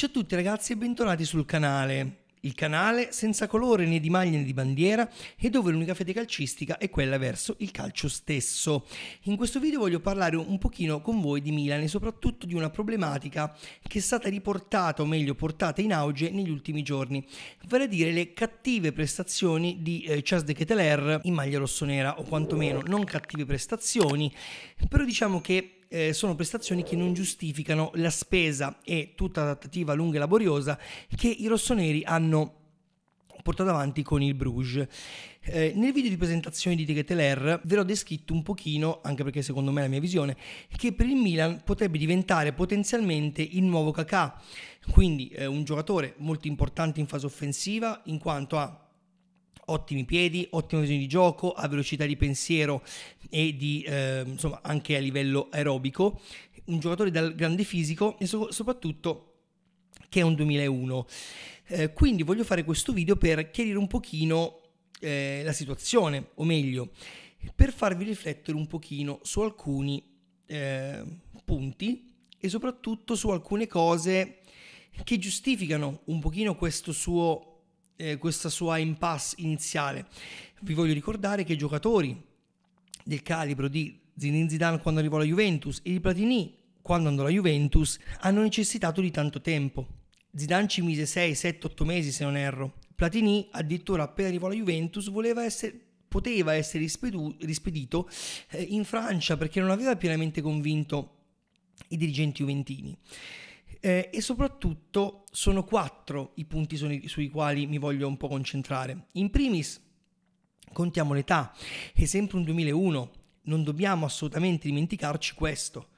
Ciao a tutti ragazzi e bentornati sul canale, il canale senza colore né di maglia né di bandiera e dove l'unica fede calcistica è quella verso il calcio stesso. In questo video voglio parlare un pochino con voi di Milan e soprattutto di una problematica che è stata riportata o meglio portata in auge negli ultimi giorni, vale a dire le cattive prestazioni di Charles De Ketelaere in maglia rossonera, o quantomeno non cattive prestazioni, però diciamo che sono prestazioni che non giustificano la spesa e tutta la trattativa lunga e laboriosa che i rossoneri hanno portato avanti con il Bruges. Nel video di presentazione di De Ketelaere ve l'ho descritto un pochino, anche perché secondo me è la mia visione, che per il Milan potrebbe diventare potenzialmente il nuovo Kakà, quindi un giocatore molto importante in fase offensiva in quanto ha ottimi piedi, ottima visione di gioco, ha velocità di pensiero e di, insomma, anche a livello aerobico, un giocatore dal grande fisico e soprattutto che è un 2001. Quindi voglio fare questo video per chiarire un pochino la situazione, o meglio, per farvi riflettere un pochino su alcuni punti e soprattutto su alcune cose che giustificano un pochino questo suo questa sua impasse iniziale. Vi voglio ricordare che giocatori del calibro di Zidane quando arrivò alla Juventus e di Platini quando andò alla Juventus hanno necessitato di tanto tempo. Zidane ci mise 6, 7, 8 mesi se non erro. Platini addirittura appena arrivò alla Juventus poteva essere rispedito in Francia perché non aveva pienamente convinto i dirigenti juventini. E soprattutto sono 4 i punti sui quali mi voglio un po' concentrare. In primis contiamo l'età, è sempre un 2001, non dobbiamo assolutamente dimenticarci questo.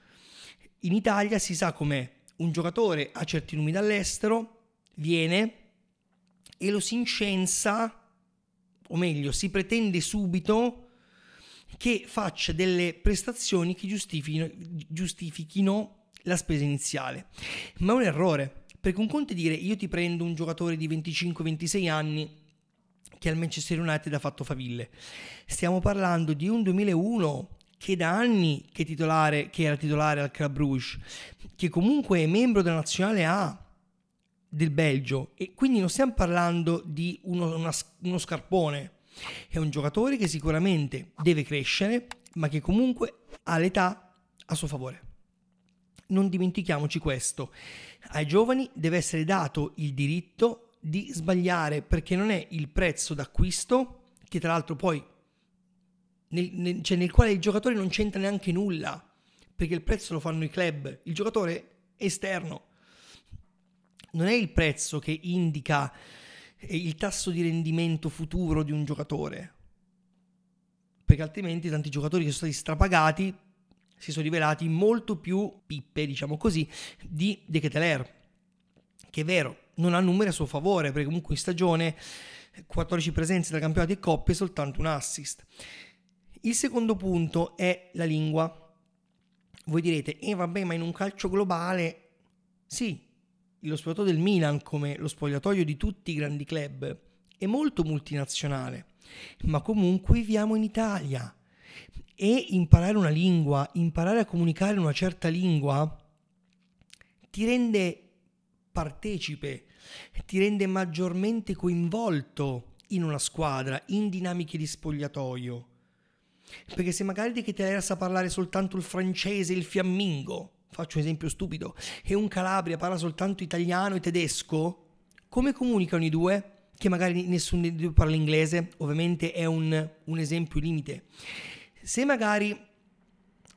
In Italia si sa com'è: un giocatore ha certi nomi dall'estero, viene e lo si incensa, o meglio si pretende subito che faccia delle prestazioni che giustifichino la spesa iniziale. Ma è un errore, perché un conto è dire io ti prendo un giocatore di 25-26 anni che al Manchester United ha fatto faville. Stiamo parlando di un 2001 che da anni era titolare al Calabria, che comunque è membro della nazionale A del Belgio, e quindi non stiamo parlando di uno scarpone. È un giocatore che sicuramente deve crescere, ma che comunque ha l'età a suo favore. Non dimentichiamoci questo. Ai giovani deve essere dato il diritto di sbagliare, perché non è il prezzo d'acquisto, che tra l'altro poi nel quale il giocatore non c'entra neanche nulla, perché il prezzo lo fanno i club, il giocatore è esterno. Non è il prezzo che indica il tasso di rendimento futuro di un giocatore, perché altrimenti tanti giocatori che sono stati strapagati si sono rivelati molto più pippe, diciamo così, di De Ketelaere, che è vero, non ha numeri a suo favore, perché comunque in stagione 14 presenze da campionati e coppe e soltanto un assist. Il secondo punto è la lingua. Voi direte, vabbè, ma in un calcio globale... Sì, lo spogliatoio del Milan, come lo spogliatoio di tutti i grandi club, è molto multinazionale, ma comunque viviamo in Italia. E imparare una lingua, imparare a comunicare una certa lingua ti rende partecipe, ti rende maggiormente coinvolto in una squadra, in dinamiche di spogliatoio. Perché se magari De Ketelaere sa parlare soltanto il francese, il fiammingo, faccio un esempio stupido, e un Calabria parla soltanto italiano e tedesco, come comunicano i due? Che magari nessuno dei due parla inglese, ovviamente è un esempio limite. Se magari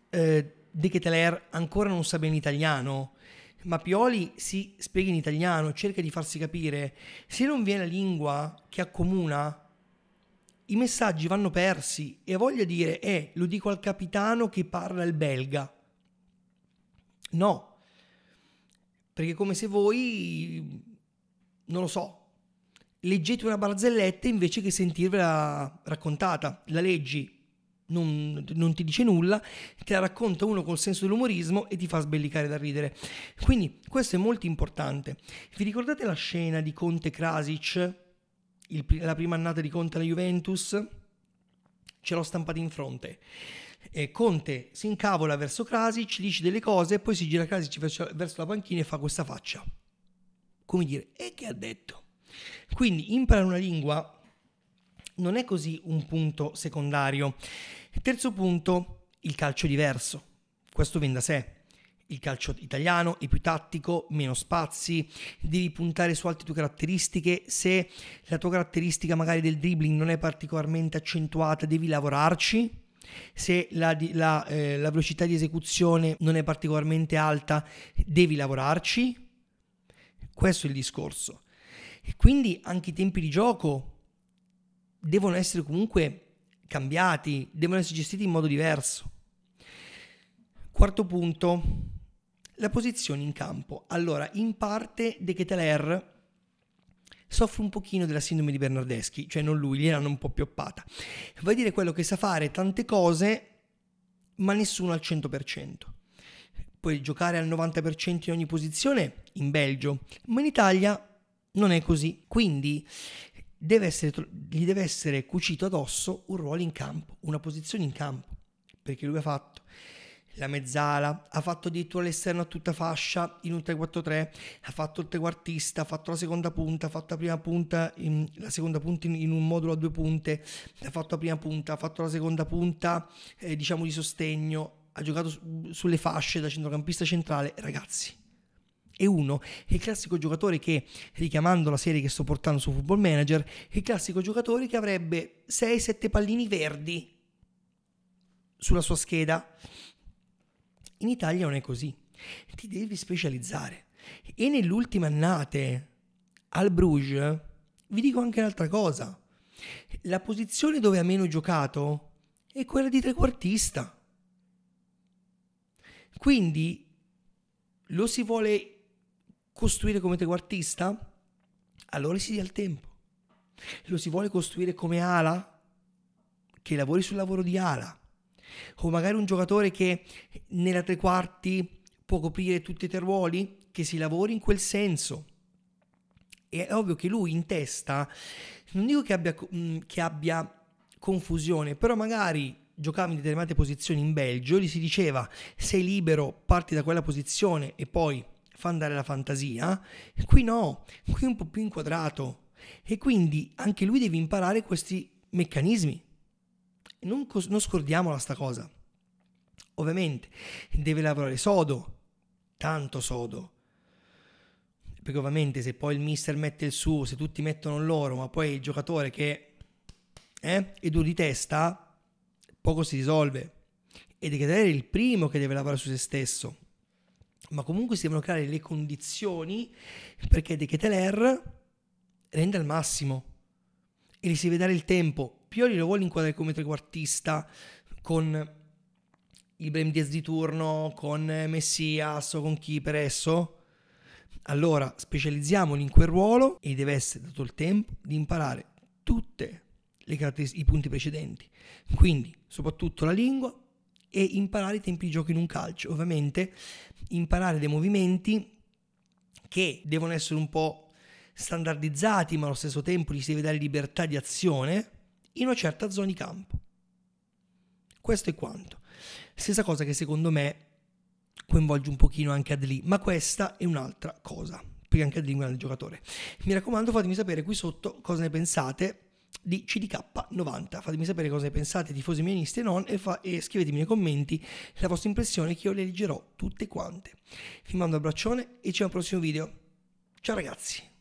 De Ketelaere ancora non sa bene italiano, ma Pioli si spiega in italiano, cerca di farsi capire, se non vi è la lingua che accomuna, i messaggi vanno persi. E voglio dire, lo dico al capitano che parla il belga. No, perché è come se voi, non lo so, leggete una barzelletta invece che sentirvela raccontata. La leggi, non ti dice nulla, te la racconta uno col senso dell'umorismo e ti fa sbellicare da ridere. Quindi questo è molto importante. Vi ricordate la scena di Conte Krasic, la prima annata di Conte alla Juventus? Ce l'ho stampata in fronte. Conte si incavola verso Krasic, dice delle cose e poi si gira Krasic verso la panchina e fa questa faccia. come dire, e che ha detto? Quindi imparare una lingua non è così un punto secondario. Terzo punto, il calcio è diverso, questo viene da sé. Il calcio italiano è più tattico, meno spazi, devi puntare su altre tue caratteristiche. Se la tua caratteristica magari del dribbling non è particolarmente accentuata, devi lavorarci. Se la velocità di esecuzione non è particolarmente alta, devi lavorarci. Questo è il discorso. E quindi anche i tempi di gioco devono essere comunque cambiati, devono essere gestiti in modo diverso. Quarto punto, la posizione in campo. Allora, in parte De Ketelaere soffre un pochino della sindrome di Bernardeschi, cioè non lui, gliel'hanno un po' pioppata. Vuol dire quello che sa fare tante cose, ma nessuno al 100%. Puoi giocare al 90% in ogni posizione in Belgio, ma in Italia non è così. Quindi gli deve essere cucito addosso un ruolo in campo, una posizione in campo, perché lui ha fatto la mezzala, ha fatto addirittura l'esterno a tutta fascia in un 3-4-3, ha fatto il trequartista, ha fatto la seconda punta, ha fatto la prima punta, la seconda punta in un modulo a due punte, ha fatto la prima punta, ha fatto la seconda punta diciamo di sostegno, ha giocato sulle fasce da centrocampista centrale. Ragazzi, e uno è il classico giocatore che, richiamando la serie che sto portando su Football Manager, è il classico giocatore che avrebbe 6-7 pallini verdi sulla sua scheda. In Italia non è così, ti devi specializzare. E nell'ultima annate al Bruges, vi dico anche un'altra cosa, la posizione dove ha meno giocato è quella di trequartista. Quindi lo si vuole costruire come trequartista? Allora si dia il tempo. Lo si vuole costruire come ala? Che lavori sul lavoro di ala. O magari un giocatore che nella tre quarti può coprire tutti e tre i ruoli? Che si lavori in quel senso. E è ovvio che lui in testa, non dico che abbia confusione, però magari giocava in determinate posizioni in Belgio, gli si diceva sei libero, parti da quella posizione e poi fa andare la fantasia. Qui no, qui è un po' più inquadrato, e quindi anche lui deve imparare questi meccanismi. Non scordiamola sta cosa. Ovviamente deve lavorare sodo, tanto sodo, perché ovviamente se poi il mister mette il suo, se tutti mettono il loro, ma poi il giocatore che è duro di testa, poco si risolve. E De Ketelaere è il primo che deve lavorare su se stesso, ma comunque si devono creare le condizioni perché De Ketelaere renda al massimo e gli si deve dare il tempo. Pioli lo vuole inquadrare come trequartista con il Bernardeschi di turno, con Messias o con chi per esso? Allora specializziamoli in quel ruolo e deve essere dato il tempo di imparare tutte le caratteristiche, i punti precedenti, quindi soprattutto la lingua e imparare i tempi di gioco in un calcio. Ovviamente imparare dei movimenti che devono essere un po' standardizzati, ma allo stesso tempo gli si deve dare libertà di azione in una certa zona di campo. Questo è quanto. Stessa cosa che secondo me coinvolge un pochino anche Adli, ma questa è un'altra cosa, perché anche Adli è un grande giocatore. Mi raccomando, fatemi sapere qui sotto cosa ne pensate di CDK90, fatemi sapere cosa ne pensate, tifosi milanista e non, e scrivetemi nei commenti la vostra impressione, che io le leggerò tutte quante. Vi mando un abbraccione e ci vediamo al prossimo video. Ciao ragazzi!